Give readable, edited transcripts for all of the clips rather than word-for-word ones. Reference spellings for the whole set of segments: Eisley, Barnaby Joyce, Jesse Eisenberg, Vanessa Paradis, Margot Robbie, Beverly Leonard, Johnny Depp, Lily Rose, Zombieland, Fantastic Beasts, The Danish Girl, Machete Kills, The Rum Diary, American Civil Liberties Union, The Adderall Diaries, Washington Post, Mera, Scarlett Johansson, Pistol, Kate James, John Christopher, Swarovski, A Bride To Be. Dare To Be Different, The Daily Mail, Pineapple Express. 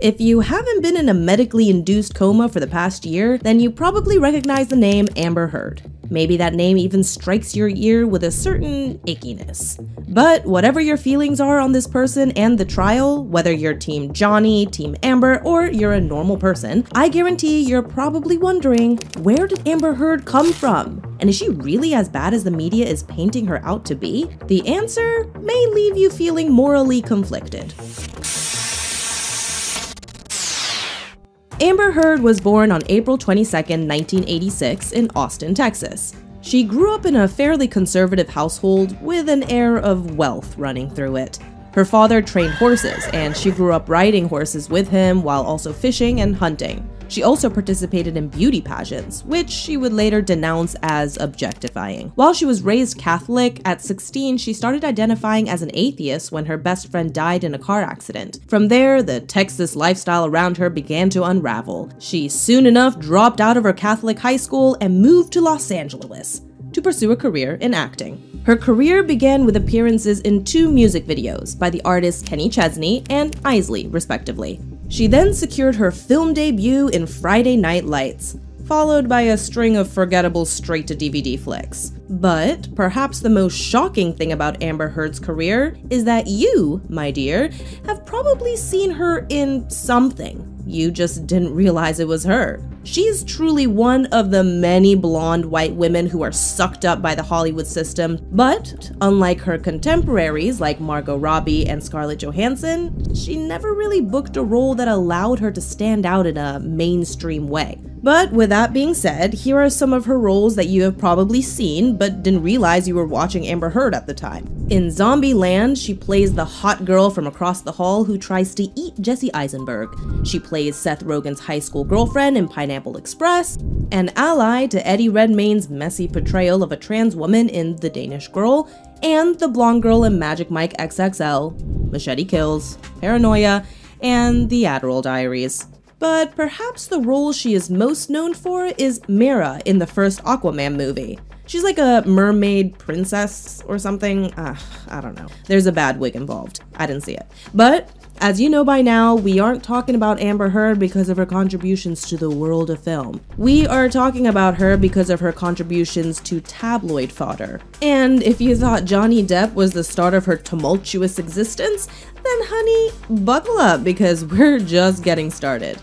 If you haven't been in a medically induced coma for the past year, then you probably recognize the name Amber Heard. Maybe that name even strikes your ear with a certain ickiness. But whatever your feelings are on this person and the trial, whether you're Team Johnny, Team Amber, or you're a normal person, I guarantee you're probably wondering, where did Amber Heard come from? And is she really as bad as the media is painting her out to be? The answer may leave you feeling morally conflicted. Amber Heard was born on April 22, 1986 in Austin, Texas. She grew up in a fairly conservative household with an air of wealth running through it. Her father trained horses, and she grew up riding horses with him while also fishing and hunting. She also participated in beauty pageants, which she would later denounce as objectifying. While she was raised Catholic, at 16 she started identifying as an atheist when her best friend died in a car accident. From there, the Texas lifestyle around her began to unravel. She soon enough dropped out of her Catholic high school and moved to Los Angeles to pursue a career in acting. Her career began with appearances in 2 music videos by the artists Kenny Chesney and Eisley, respectively. She then secured her film debut in Friday Night Lights, followed by a string of forgettable straight-to-DVD flicks. But perhaps the most shocking thing about Amber Heard's career is that you, my dear, have probably seen her in something. You just didn't realize it was her. She's truly one of the many blonde white women who are sucked up by the Hollywood system, but unlike her contemporaries like Margot Robbie and Scarlett Johansson, she never really booked a role that allowed her to stand out in a mainstream way. But with that being said, here are some of her roles that you have probably seen but didn't realize you were watching Amber Heard at the time. In Zombieland, she plays the hot girl from across the hall who tries to eat Jesse Eisenberg. She plays Seth Rogen's high school girlfriend in Pineapple Express, an ally to Eddie Redmayne's messy portrayal of a trans woman in The Danish Girl, and the blonde girl in Magic Mike XXL, Machete Kills, Paranoia, and The Adderall Diaries. But perhaps the role she is most known for is Mera in the first Aquaman movie. She's like a mermaid princess or something. I don't know. There's a bad wig involved. I didn't see it. But as you know by now, we aren't talking about Amber Heard because of her contributions to the world of film. We are talking about her because of her contributions to tabloid fodder. And if you thought Johnny Depp was the start of her tumultuous existence, then honey, buckle up because we're just getting started.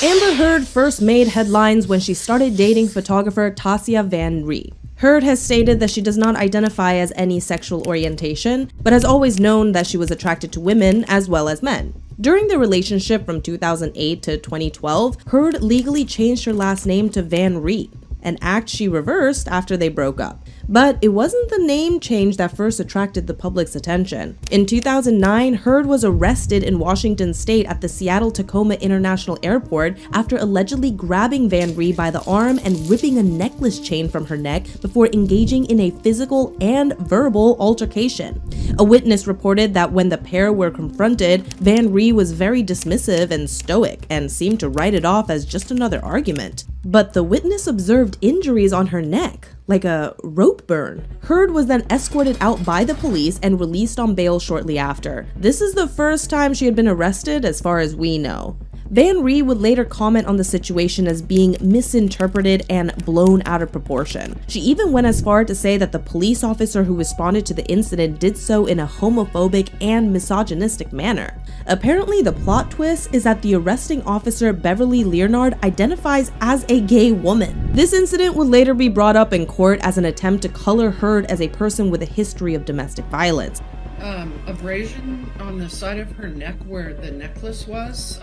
Amber Heard first made headlines when she started dating photographer Tasya van Ree. Heard has stated that she does not identify as any sexual orientation, but has always known that she was attracted to women as well as men. During their relationship from 2008 to 2012, Heard legally changed her last name to Van Ree, an act she reversed after they broke up. But it wasn't the name change that first attracted the public's attention. In 2009, Heard was arrested in Washington state at the Seattle-Tacoma International Airport after allegedly grabbing Van Ree by the arm and ripping a necklace chain from her neck before engaging in a physical and verbal altercation. A witness reported that when the pair were confronted, Van Ree was very dismissive and stoic and seemed to write it off as just another argument. But the witness observed injuries on her neck, like a rope burn. Heard was then escorted out by the police and released on bail shortly after. This is the first time she had been arrested as far as we know. Van Ree would later comment on the situation as being misinterpreted and blown out of proportion. She even went as far to say that the police officer who responded to the incident did so in a homophobic and misogynistic manner. Apparently, the plot twist is that the arresting officer Beverly Leonard identifies as a gay woman. This incident would later be brought up in court as an attempt to color Heard as a person with a history of domestic violence. Abrasion on the side of her neck where the necklace was,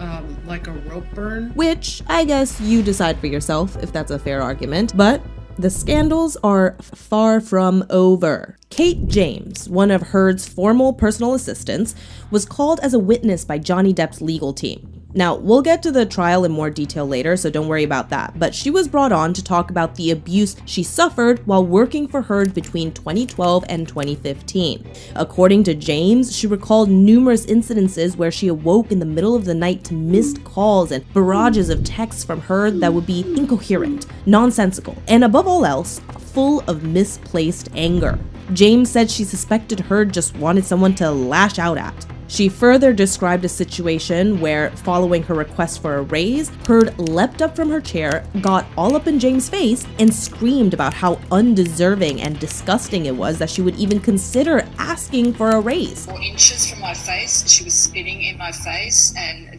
like a rope burn. Which, I guess you decide for yourself if that's a fair argument, but the scandals are far from over. Kate James, one of Heard's formal personal assistants, was called as a witness by Johnny Depp's legal team. Now, we'll get to the trial in more detail later, so don't worry about that, but she was brought on to talk about the abuse she suffered while working for Heard between 2012 and 2015. According to James, she recalled numerous incidences where she awoke in the middle of the night to missed calls and barrages of texts from Heard that would be incoherent, nonsensical, and above all else, full of misplaced anger. James said she suspected Heard just wanted someone to lash out at. She further described a situation where, following her request for a raise, Heard leapt up from her chair, got all up in James' face, and screamed about how undeserving and disgusting it was that she would even consider asking for a raise. 4 inches from my face, she was spitting in my face and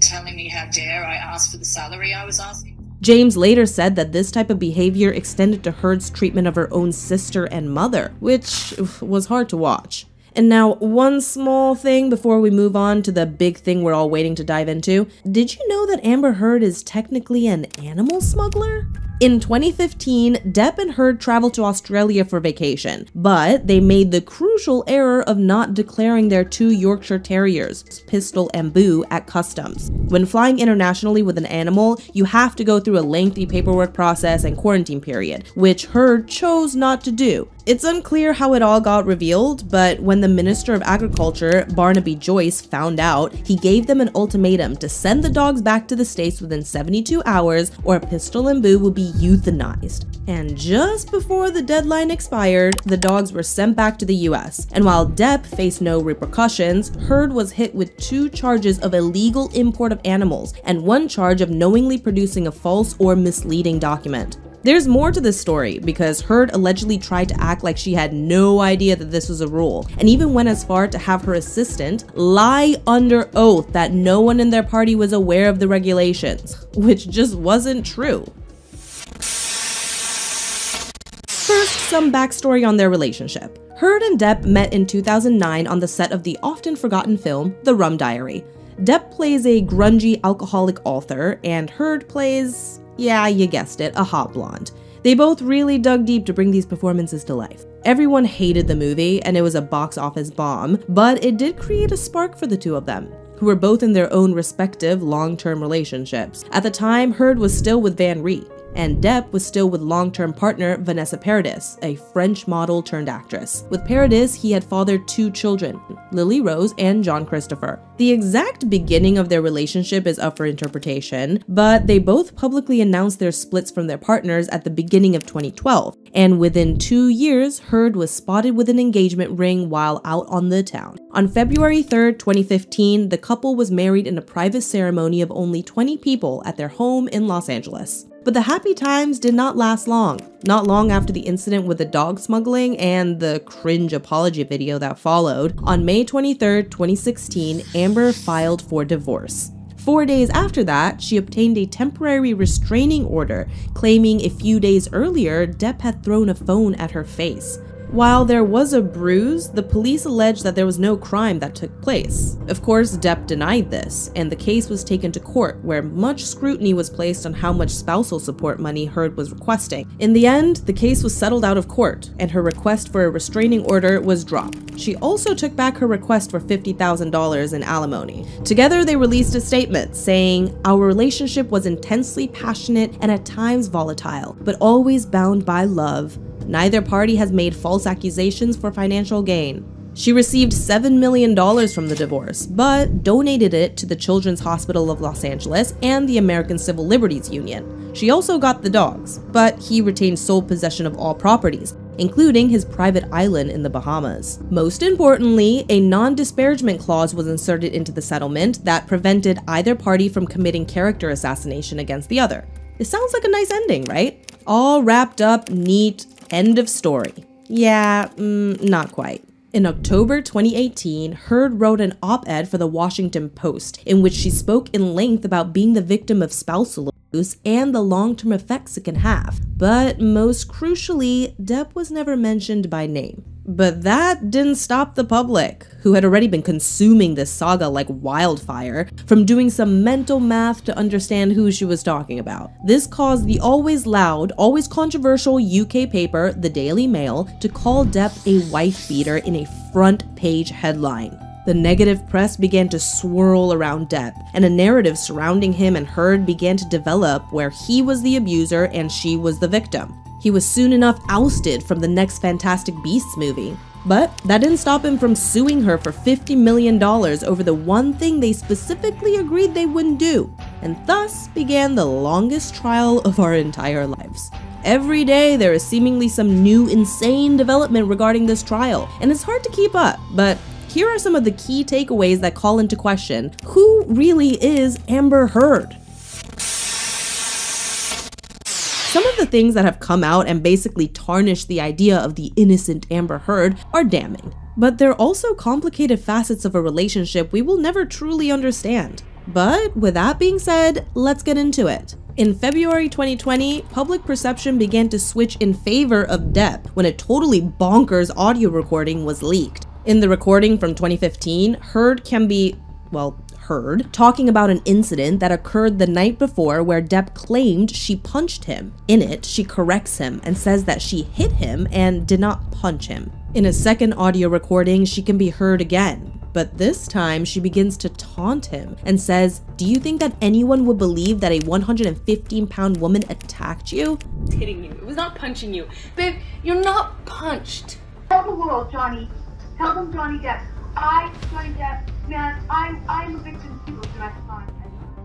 telling me how dare I ask for the salary I was asking. James later said that this type of behavior extended to Heard's treatment of her own sister and mother, which was hard to watch. And now, one small thing before we move on to the big thing we're all waiting to dive into. Did you know that Amber Heard is technically an animal smuggler? In 2015, Depp and Heard traveled to Australia for vacation, but they made the crucial error of not declaring their 2 Yorkshire Terriers, Pistol and Boo, at customs. When flying internationally with an animal, you have to go through a lengthy paperwork process and quarantine period, which Heard chose not to do. It's unclear how it all got revealed, but when the Minister of Agriculture, Barnaby Joyce, found out, he gave them an ultimatum to send the dogs back to the States within 72 hours or Pistol and Boo would be euthanized. And just before the deadline expired, the dogs were sent back to the US. And while Depp faced no repercussions, Heard was hit with 2 charges of illegal import of animals and 1 charge of knowingly producing a false or misleading document. There's more to this story because Heard allegedly tried to act like she had no idea that this was a rule and even went as far to have her assistant lie under oath that no one in their party was aware of the regulations, which just wasn't true. First, some backstory on their relationship. Heard and Depp met in 2009 on the set of the often forgotten film, The Rum Diary. Depp plays a grungy alcoholic author and Heard plays, yeah, you guessed it, a hot blonde. They both really dug deep to bring these performances to life. Everyone hated the movie and it was a box office bomb, but it did create a spark for the 2 of them, who were both in their own respective long-term relationships. At the time, Heard was still with Van Ree, and Depp was still with long-term partner Vanessa Paradis, a French model turned actress. With Paradis, he had fathered 2 children, Lily Rose and John Christopher. The exact beginning of their relationship is up for interpretation, but they both publicly announced their splits from their partners at the beginning of 2012, and within 2 years, Heard was spotted with an engagement ring while out on the town. On February 3rd, 2015, the couple was married in a private ceremony of only 20 people at their home in Los Angeles. But the happy times did not last long. Not long after the incident with the dog smuggling and the cringe apology video that followed, on May 23rd, 2016, Amber filed for divorce. 4 days after that, she obtained a temporary restraining order, claiming a few days earlier, Depp had thrown a phone at her face. While there was a bruise, the police alleged that there was no crime that took place. Of course, Depp denied this, and the case was taken to court, where much scrutiny was placed on how much spousal support money Heard was requesting. In the end, the case was settled out of court, and her request for a restraining order was dropped. She also took back her request for $50,000 in alimony. Together, they released a statement saying, "Our relationship was intensely passionate and at times volatile, but always bound by love. Neither party has made false accusations for financial gain." She received $7 million from the divorce, but donated it to the Children's Hospital of Los Angeles and the American Civil Liberties Union. She also got the dogs, but he retained sole possession of all properties, including his private island in the Bahamas. Most importantly, a non-disparagement clause was inserted into the settlement that prevented either party from committing character assassination against the other. It sounds like a nice ending, right? All wrapped up, neat, end of story. Yeah, not quite. In October 2018, Heard wrote an op-ed for the Washington Post in which she spoke in length about being the victim of spousal abuse and the long-term effects it can have. But most crucially, Depp was never mentioned by name. But that didn't stop the public, who had already been consuming this saga like wildfire, from doing some mental math to understand who she was talking about. This caused the always loud, always controversial UK paper, The Daily Mail, to call Depp a wife beater in a front page headline. The negative press began to swirl around Depp, and a narrative surrounding him and Heard began to develop where he was the abuser and she was the victim. He was soon enough ousted from the next Fantastic Beasts movie. But that didn't stop him from suing her for $50 million over the one thing they specifically agreed they wouldn't do, and thus began the longest trial of our entire lives. Every day there is seemingly some new insane development regarding this trial, and it's hard to keep up, but here are some of the key takeaways that call into question who really is Amber Heard. Some of the things that have come out and basically tarnished the idea of the innocent Amber Heard are damning, but they're also complicated facets of a relationship we will never truly understand. But with that being said, let's get into it. In February 2020, public perception began to switch in favor of Depp when a totally bonkers audio recording was leaked. In the recording from 2015, Heard can be, well, Heard, talking about an incident that occurred the night before where Depp claimed she punched him. In it, she corrects him and says that she hit him and did not punch him. In a second audio recording, she can be heard again. But this time, she begins to taunt him and says, "Do you think that anyone would believe that a 115-pound woman attacked you?" It's hitting you. It was not punching you. Babe, you're not punched. Tell the world, Johnny. Tell them Johnny Depp. Johnny Depp, man, I'm a victim too of domestic violence.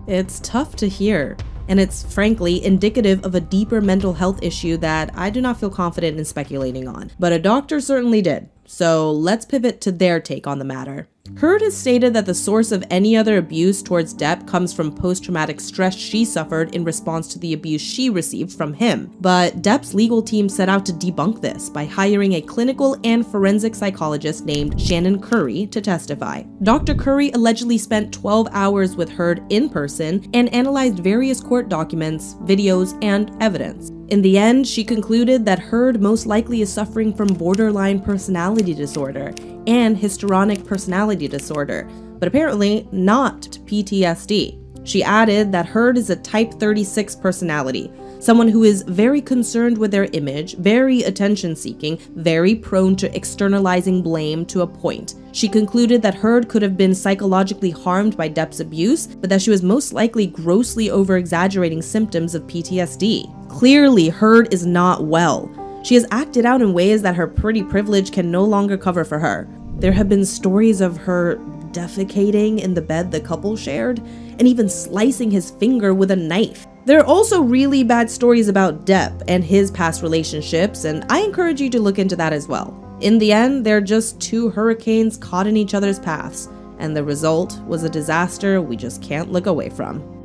It's tough to hear, and it's frankly indicative of a deeper mental health issue that I do not feel confident in speculating on. But a doctor certainly did. So let's pivot to their take on the matter. Heard has stated that the source of any other abuse towards Depp comes from post-traumatic stress she suffered in response to the abuse she received from him, but Depp's legal team set out to debunk this by hiring a clinical and forensic psychologist named Shannon Curry to testify. Dr. Curry allegedly spent 12 hours with Heard in person and analyzed various court documents, videos, and evidence. In the end, she concluded that Heard most likely is suffering from borderline personality disorder and histrionic personality disorder, but apparently not PTSD. She added that Heard is a type 36 personality, someone who is very concerned with their image, very attention-seeking, very prone to externalizing blame to a point. She concluded that Heard could have been psychologically harmed by Depp's abuse, but that she was most likely grossly over-exaggerating symptoms of PTSD. Clearly, Heard is not well. She has acted out in ways that her pretty privilege can no longer cover for her. There have been stories of her defecating in the bed the couple shared, and even slicing his finger with a knife. There are also really bad stories about Depp and his past relationships, and I encourage you to look into that as well. In the end, they're just two hurricanes caught in each other's paths, and the result was a disaster we just can't look away from.